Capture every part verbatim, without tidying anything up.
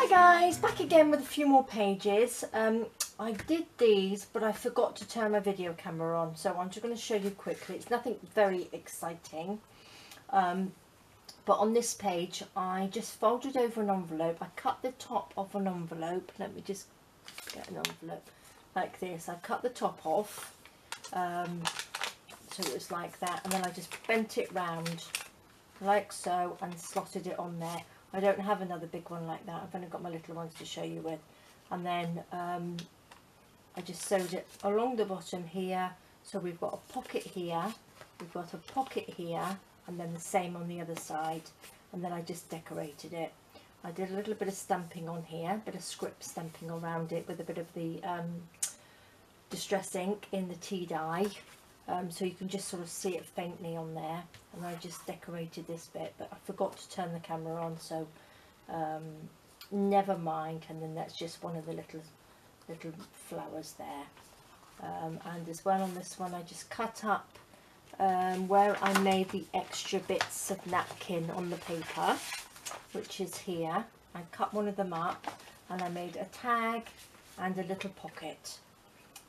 Hi guys, back again with a few more pages. Um, I did these but I forgot to turn my video camera on, so I'm just going to show you quickly. It's nothing very exciting, um, but on this page I just folded over an envelope. I cut the top off an envelope. Let me just get an envelope like this. I cut the top off, um, so it was like that, and then I just bent it round like so and slotted it on there. I don't have another big one like that. I've only got my little ones to show you with. And then um, I just sewed it along the bottom here. So we've got a pocket here, we've got a pocket here, and then the same on the other side. And then I just decorated it. I did a little bit of stamping on here, a bit of script stamping around it with a bit of the um, Distress ink in the tea dye. Um, so you can just sort of see it faintly on there, and I just decorated this bit, but I forgot to turn the camera on, so um, never mind. And then that's just one of the little little flowers there, um, and as well on this one I just cut up um, where I made the extra bits of napkin on the paper, which is here. I cut one of them up and I made a tag and a little pocket.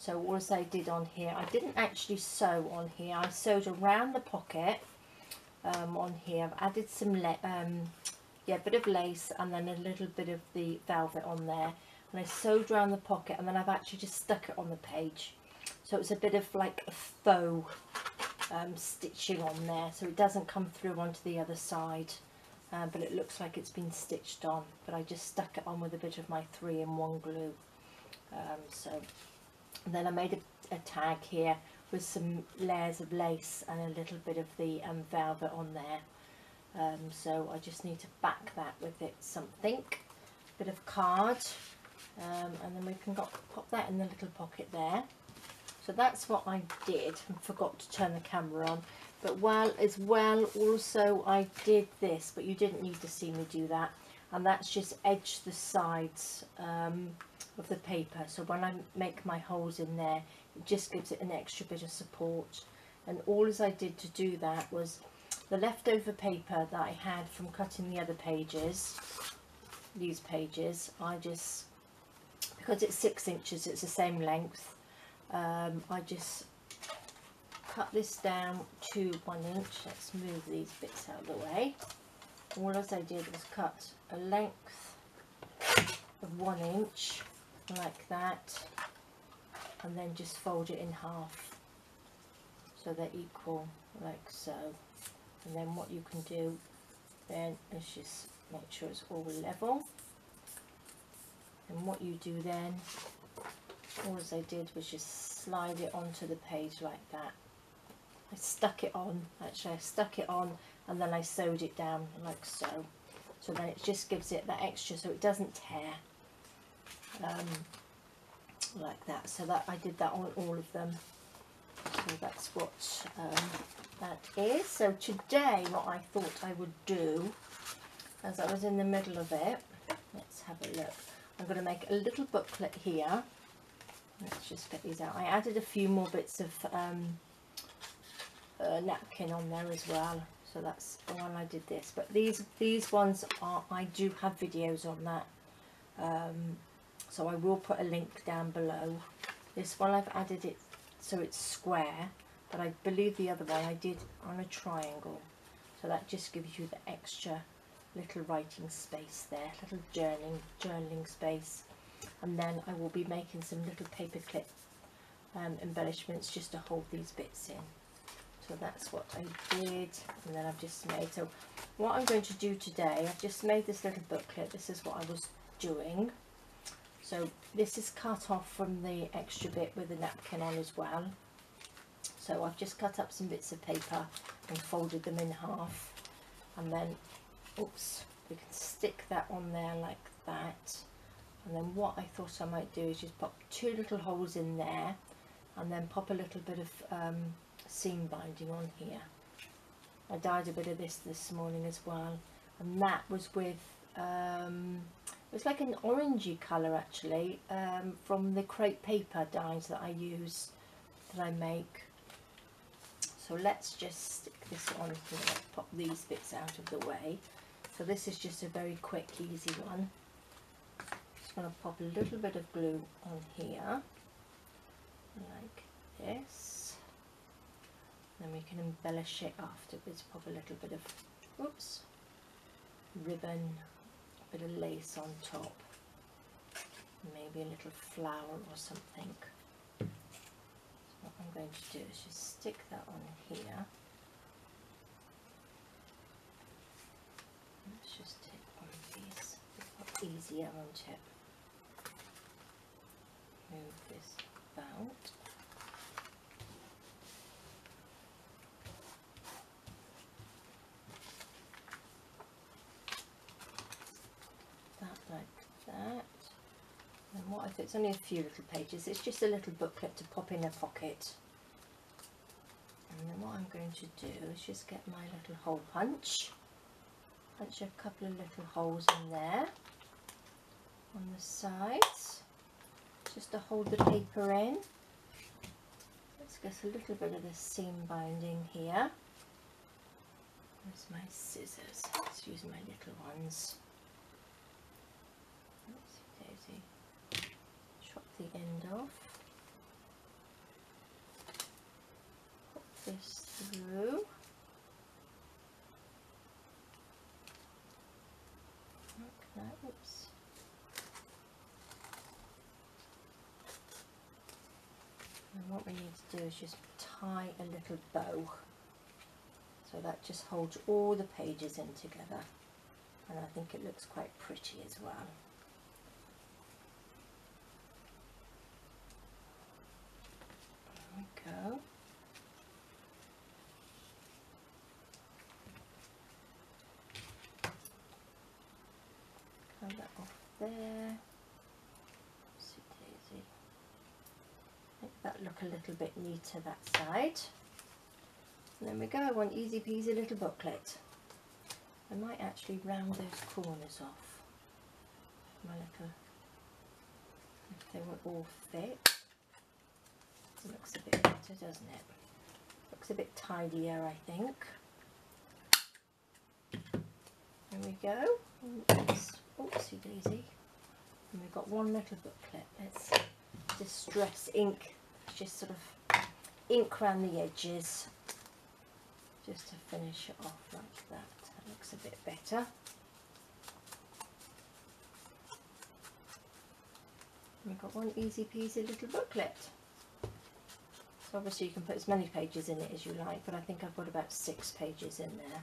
So all I did on here, I didn't actually sew on here, I sewed around the pocket um, on here. I've added some, um, yeah, a bit of lace and then a little bit of the velvet on there. And I sewed around the pocket and then I've actually just stuck it on the page. So it's a bit of like a faux um, stitching on there, so it doesn't come through onto the other side. Uh, but it looks like it's been stitched on, but I just stuck it on with a bit of my three in one glue. Um, so... And then I made a, a tag here with some layers of lace and a little bit of the um, velvet on there. Um, so I just need to back that with it something, bit of card, um, and then we can got, pop that in the little pocket there. So that's what I did and forgot to turn the camera on. But well, as well, also I did this, but you didn't need to see me do that. And that's just edge the sides um, of the paper, so when I make my holes in there it just gives it an extra bit of support. And all as I did to do that was the leftover paper that I had from cutting the other pages, these pages, I just, because it's six inches, it's the same length, um, I just cut this down to one inch. Let's move these bits out of the way. All as I did was cut a length of one inch like that, and then just fold it in half so they're equal like so. And then what you can do then is just make sure it's all level. And what you do then, all as I did was just slide it onto the page like that. I stuck it on, actually I stuck it on and then I sewed it down like so. So then it just gives it that extra, so it doesn't tear, um, like that. So that I did that on all of them. So that's what um, that is. So today what I thought I would do, as I was in the middle of it, let's have a look. I'm going to make a little booklet here. Let's just get these out. I added a few more bits of um, uh, napkin on there as well. So that's the one I did this, but these these ones are, I do have videos on that, um, so I will put a link down below. This one I've added it so it's square, but I believe the other one I did on a triangle, so that just gives you the extra little writing space there, little journaling journaling space. And then I will be making some little paper clip um, embellishments just to hold these bits in. So that's what I did, and then I've just made, so what I'm going to do today, I've just made this little booklet. This is what I was doing. So this is cut off from the extra bit with the napkin on as well. So I've just cut up some bits of paper and folded them in half, and then, oops, we can stick that on there like that. And then what I thought I might do is just pop two little holes in there and then pop a little bit of um, seam binding on here. I dyed a bit of this this morning as well, and that was with um, it was like an orangey colour actually, um, from the crepe paper dyes that I use, that I make. So let's just stick this on here. Let's pop these bits out of the way. So this is just a very quick easy one. just going to pop a little bit of glue on here, like this. Then we can embellish it afterwards, pop a little bit of, oops, ribbon, a bit of lace on top, maybe a little flower or something. So what I'm going to do is just stick that on here. Let's just take one of these, it's easier on tip. Move this about. It's only a few little pages, it's just a little booklet to pop in a pocket. And then what I'm going to do is just get my little hole punch, punch a couple of little holes in there on the sides, just to hold the paper in. Let's get a little bit of the seam binding here. Where's my scissors? Let's use my little ones. Oopsie-daisy. Chop the end off, pop this through, like that, oops, and what we need to do is just tie a little bow, so that just holds all the pages in together, and I think it looks quite pretty as well. Go. Cut that off there. See, daisy. Make that look a little bit neater that side. And there we go. One easy peasy little booklet. I might actually round those corners off. My little, if they were all thick. It looks a bit better, doesn't it? Looks a bit tidier, I think. There we go. Oops. Oopsie daisy. And we've got one little booklet. Let's distress ink. Just sort of ink around the edges. Just to finish it off like that. That looks a bit better. And we've got one easy peasy little booklet. So obviously you can put as many pages in it as you like, but I think I've got about six pages in there.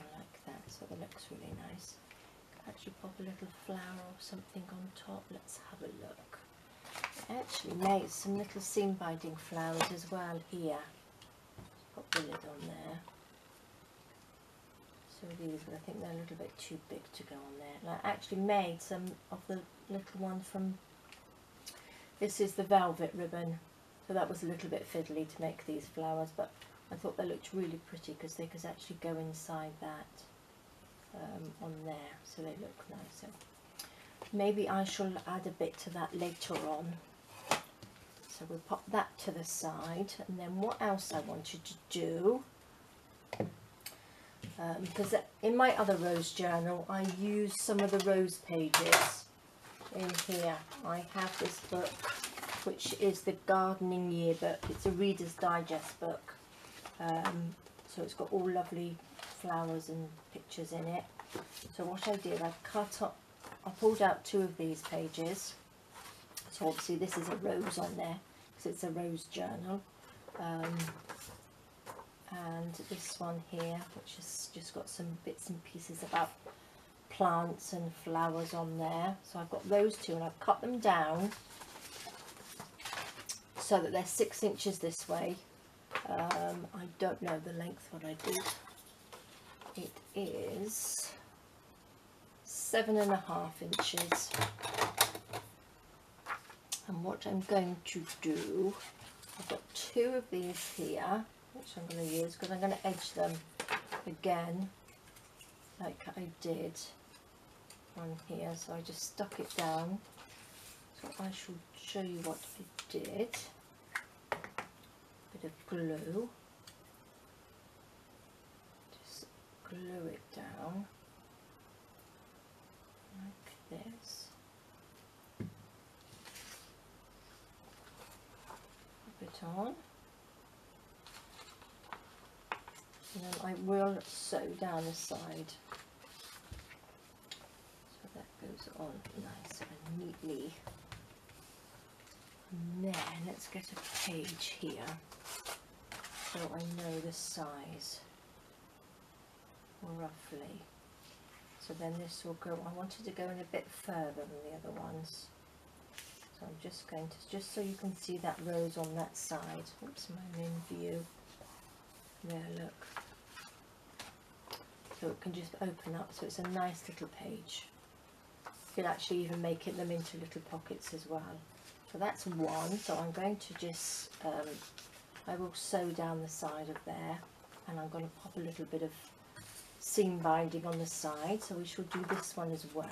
I like that, so it looks really nice. Actually pop a little flower or something on top, let's have a look. I actually made some little seam binding flowers as well here. Pop the lid on there. So these, but I think they're a little bit too big to go on there. And I actually made some of the little ones from... This is the velvet ribbon, so that was a little bit fiddly to make these flowers, but I thought they looked really pretty because they could actually go inside that um, on there, so they look nicer. Maybe I shall add a bit to that later on. So we'll pop that to the side, and then what else I wanted to do, um, because in my other rose journal I used some of the rose pages. In here I have this book which is the gardening yearbook. It's a Reader's Digest book, um, so it's got all lovely flowers and pictures in it. So what I did, I cut up, I pulled out two of these pages. So obviously this is a rose on there because it's a rose journal, um, and this one here which has just got some bits and pieces about plants and flowers on there. So I've got those two and I've cut them down so that they're six inches this way. um, I don't know the length, what I did, it is seven and a half inches. And what I'm going to do, I've got two of these here which I'm going to use because I'm going to edge them again like I did on here. So I just stuck it down. So I shall show you what I did. Bit of glue, just glue it down, on, and then I will sew down the side so that goes on nice and neatly. And then let's get a page here so I know the size roughly. So then this will go, I wanted to go in a bit further than the other ones. So I'm just going to, just so you can see that rose on that side. Oops, I'm in view. There, look. So it can just open up, so it's a nice little page. You can actually even make it them into little pockets as well. So that's one, so I'm going to just, um, I will sew down the side of there, and I'm going to pop a little bit of seam binding on the side, so we shall do this one as well.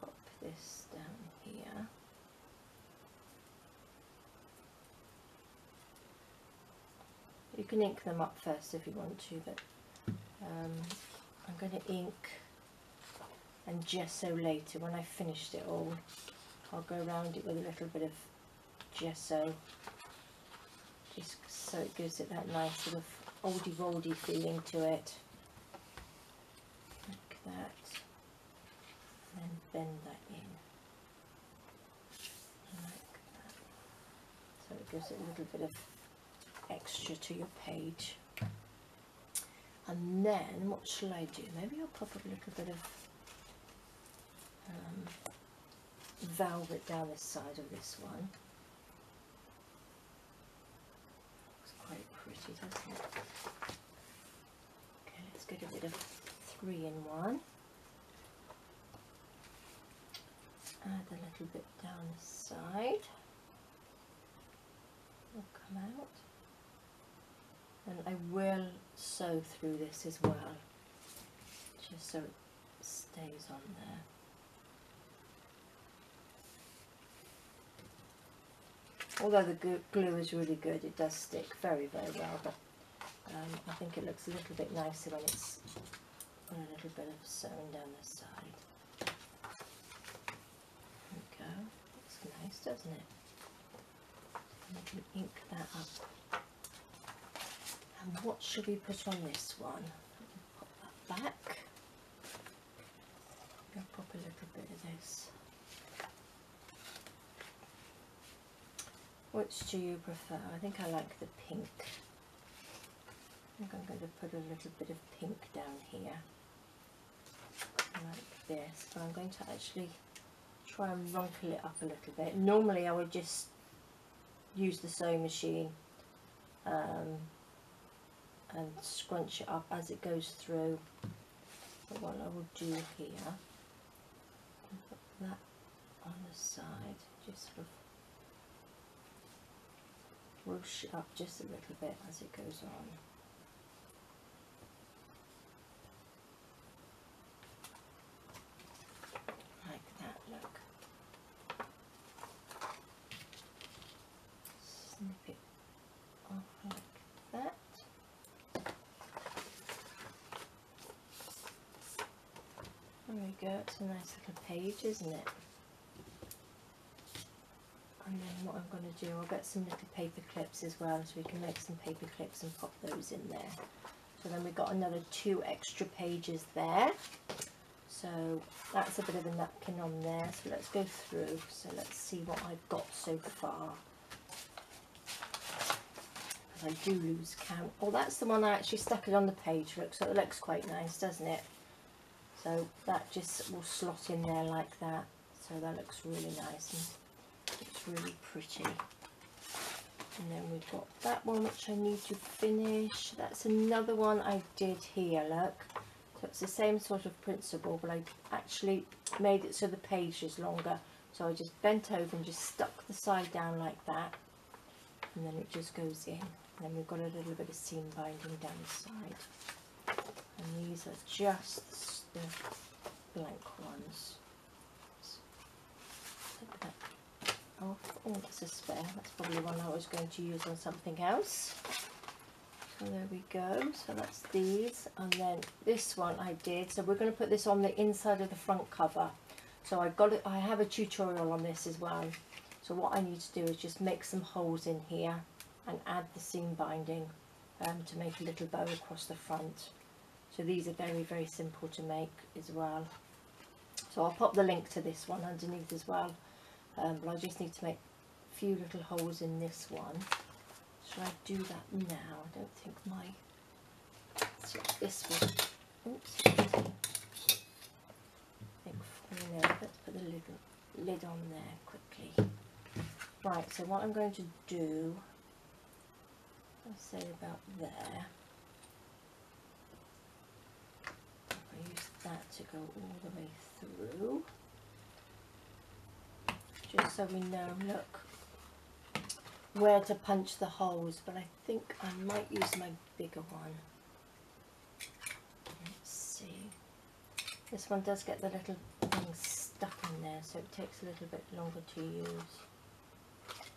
Pop this down here. You can ink them up first if you want to, but um, I'm going to ink and gesso later when I finished it all. I'll go around it with a little bit of gesso, just so it gives it that nice sort of oldie-woldy feeling to it, like that, and then bend that in, like that, so it gives it a little bit of extra to your page. And then what shall I do? Maybe I'll pop a little bit of um, velvet down this side of this one. Pretty, doesn't it? Okay, let's get a bit of three in one. Add a little bit down the side. It'll come out. And I will sew through this as well, just so it stays on there. Although the glue is really good, it does stick very, very well, but um, I think it looks a little bit nicer when it's got a little bit of sewing down the side. There we go. Looks nice, doesn't it? And I can ink that up. And what should we put on this one? Pop that back. I'm going to pop a little bit of this. Which do you prefer? I think I like the pink. I think I'm going to put a little bit of pink down here, like this. But I'm going to actually try and rumple it up a little bit. Normally I would just use the sewing machine um, and scrunch it up as it goes through. But what I will do here, put that on the side, just sort of whoosh it up just a little bit as it goes on. Like that, look. Snip it off like that. There we go, it's a nice little page, isn't it? And then what I'm going to do, I'll get some little paper clips as well, so we can make some paper clips and pop those in there. So then we've got another two extra pages there. So that's a bit of a napkin on there. So let's go through. So let's see what I've got so far. I do lose count. Oh, that's the one I actually stuck it on the page. Look, so it looks quite nice, doesn't it? So that just will slot in there like that. So that looks really nice. And it's really pretty. And then we've got that one which I need to finish. That's another one I did here, look. So it's the same sort of principle, but I actually made it so the page is longer. So I just bent over and just stuck the side down like that, and then it just goes in. And then we've got a little bit of seam binding down the side. And these are just the blank ones. So oh, that's a spare. That's probably one I was going to use on something else. So there we go. So that's these. And then this one I did. So we're going to put this on the inside of the front cover. So I've got it, I have a tutorial on this as well. So what I need to do is just make some holes in here and add the seam binding um, to make a little bow across the front. So these are very, very simple to make as well. So I'll pop the link to this one underneath as well. Um, but I just need to make a few little holes in this one. Should I do that now? I don't think my... Let's get this one. Oops. I think falling over. Let's put the lid, lid on there quickly. Right, so what I'm going to do... I'll say about there. I'll use that to go all the way through. Just so we know, look, where to punch the holes, but I think I might use my bigger one. Let's see. This one does get the little things stuck in there, so it takes a little bit longer to use.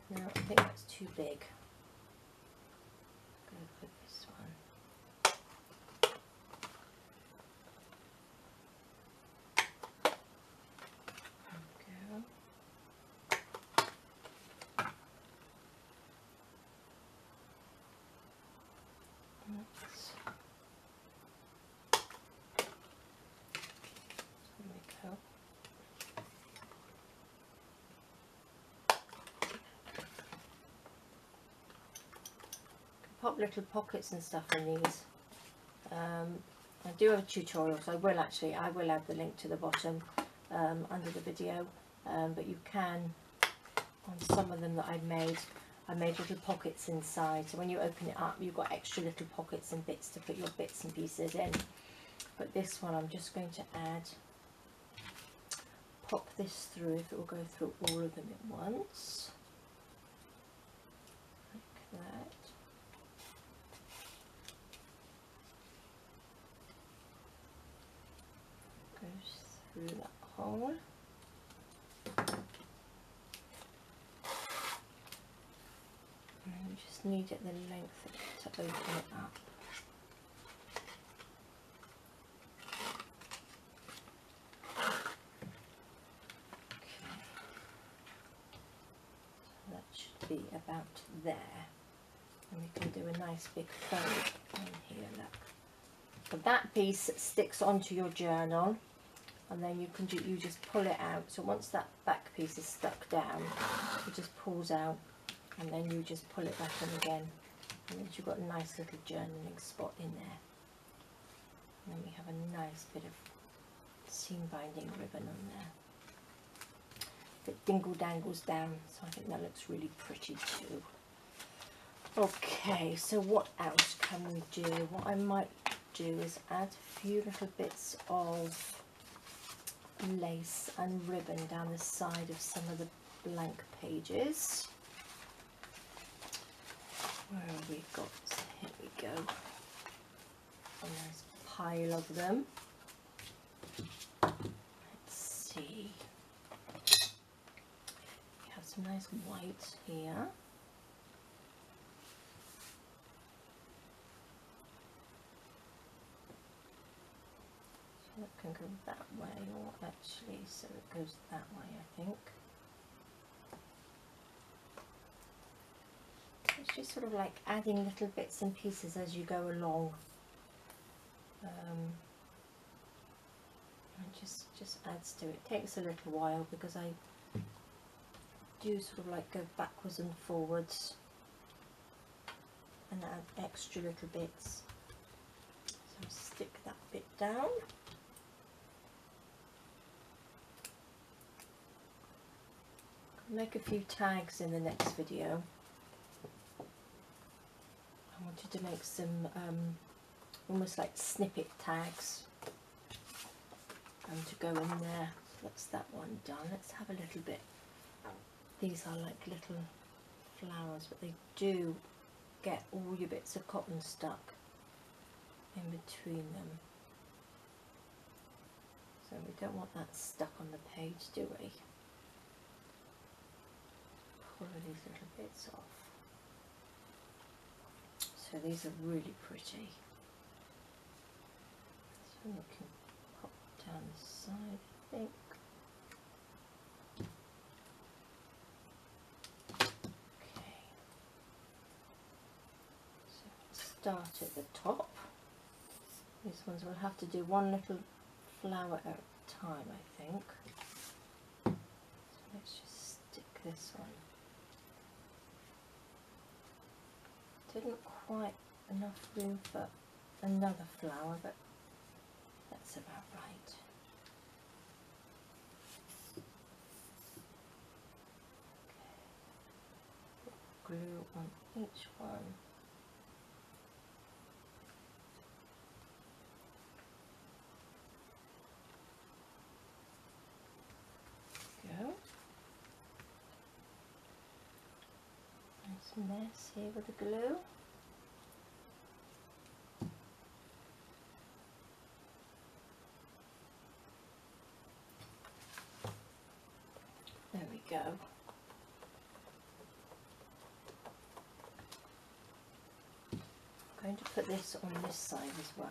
No, I think that's too big. Go for this one. Pop little pockets and stuff in these. Um, I do have a tutorial, so I will actually, I will add the link to the bottom um, under the video. Um, but you can, on some of them that I've made, I made little pockets inside. So when you open it up, you've got extra little pockets and bits to put your bits and pieces in. But this one, I'm just going to add, pop this through, if it will go through all of them at once. Like that. Through that hole. And you just need it the length of it to open it up. Okay. So that should be about there. And we can do a nice big fold on here, look. So that piece sticks onto your journal. And then you can ju you just pull it out. So once that back piece is stuck down, it just pulls out, and then you just pull it back in again, and then you've got a nice little journaling spot in there. And then we have a nice bit of seam binding ribbon on there that dingle dangles down. So I think that looks really pretty too. Okay, so what else can we do? What I might do is add a few little bits of lace and ribbon down the side of some of the blank pages. Where have we got? Here we go. A nice pile of them. Let's see. We have some nice white here. It can go that way, or actually, so it goes that way, I think. It's just sort of like adding little bits and pieces as you go along. Um, and just, just adds to it. It takes a little while because I do sort of like go backwards and forwards and add extra little bits. So stick that bit down. Make a few tags in the next video. I wanted to make some um, almost like snippet tags um, to go in there. So that's that one done. Let's have a little bit. These are like little flowers, but they do get all your bits of cotton stuck in between them. So we don't want that stuck on the page, do we? Pull these little bits off. So these are really pretty. So we can pop down the side, I think. start at the top. These ones will have to do one little flower at a time, I think. So let's just stick this on. Didn't quite enough room for another flower, but that's about right. Glue on each one. Go. Nice mess here with the glue. There we go. I'm going to put this on this side as well,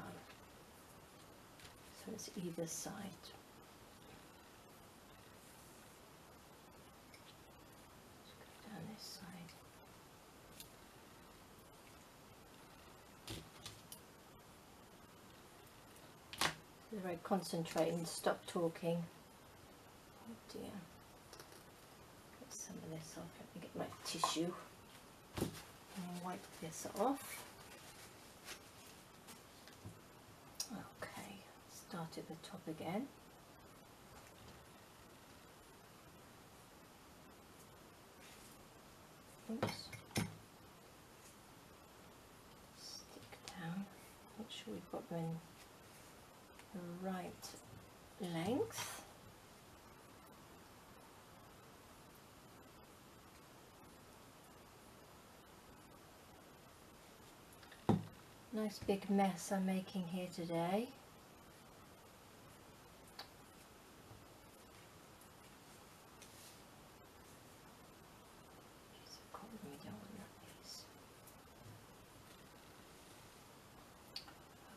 so it's either side. Just go down this side. It's very concentrating, stop talking. Oh dear. Get some of this off, let me get my tissue and wipe this off. Start at the top again. Oops. Stick down. Make sure we've got them in the right length. Nice big mess I'm making here today.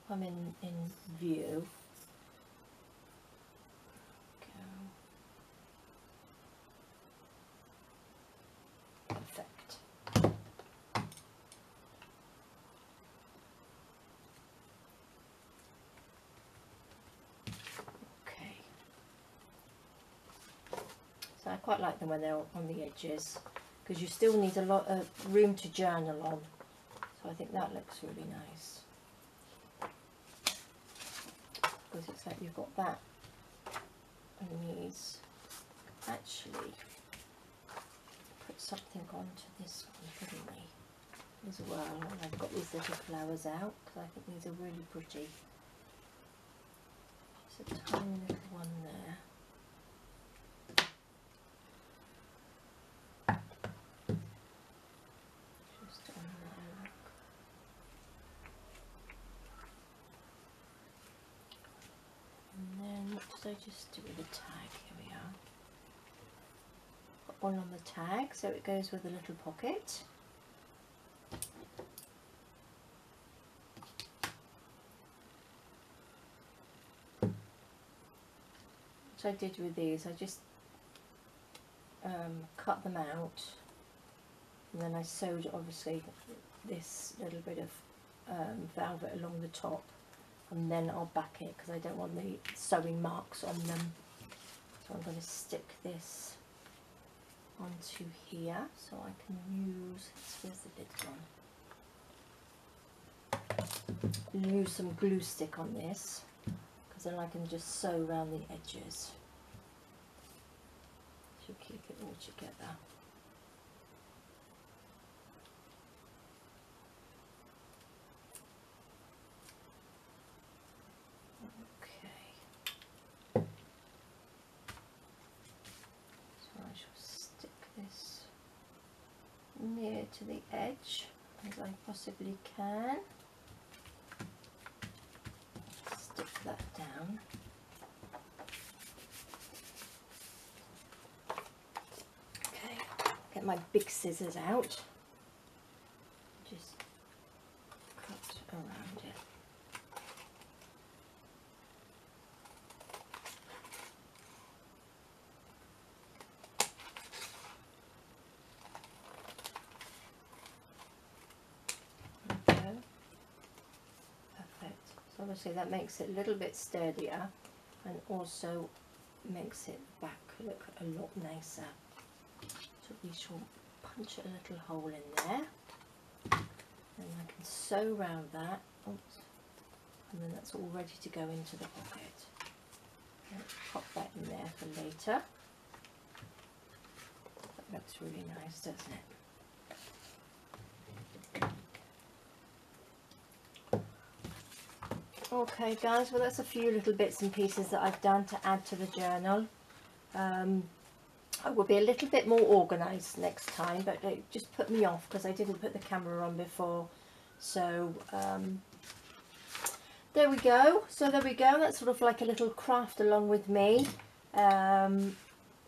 I'm in, in view. Go. Perfect. Okay. So I quite like them when they're on the edges, because you still need a lot of room to journal on. So I think that looks really nice. It's like you've got that and these. Actually, put something onto this one, couldn't we? As well, and I've got these little flowers out because I think these are really pretty. There's a tiny little one there. So just do the tag, here we are. Put one on the tag so it goes with a little pocket. What I did with these, I just um, cut them out and then I sewed obviously this little bit of um, velvet along the top. And then I'll back it because I don't want the sewing marks on them. So I'm going to stick this onto here so I can use, where's the lid gone? I'm going to use some glue stick on this because then I can just sew around the edges to keep it all together. Near to the edge as I possibly can. Stick that down. Okay, get my big scissors out. Just cut around it. obviously that makes it a little bit sturdier and also makes it back look a lot nicer. So we shall punch a little hole in there, and I can sew round that. Oops. And then that's all ready to go into the pocket. Let's pop that in there for later. That looks really nice, doesn't it? Okay guys, well that's a few little bits and pieces that I've done to add to the journal. Um, I will be a little bit more organised next time, but it just put me off because I didn't put the camera on before. So um, there we go. So there we go. That's sort of like a little craft along with me. Um,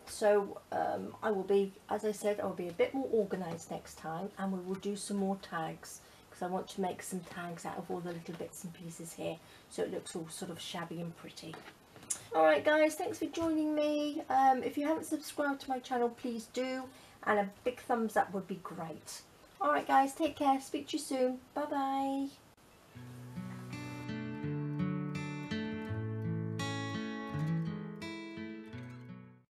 so um, I will be, as I said, I will be a bit more organised next time, and we will do some more tags because I want to make some tags out of all the little bits and pieces here, so it looks all sort of shabby and pretty. Alright guys, thanks for joining me. Um, if you haven't subscribed to my channel, please do, and a big thumbs up would be great. Alright guys, take care, speak to you soon, bye bye.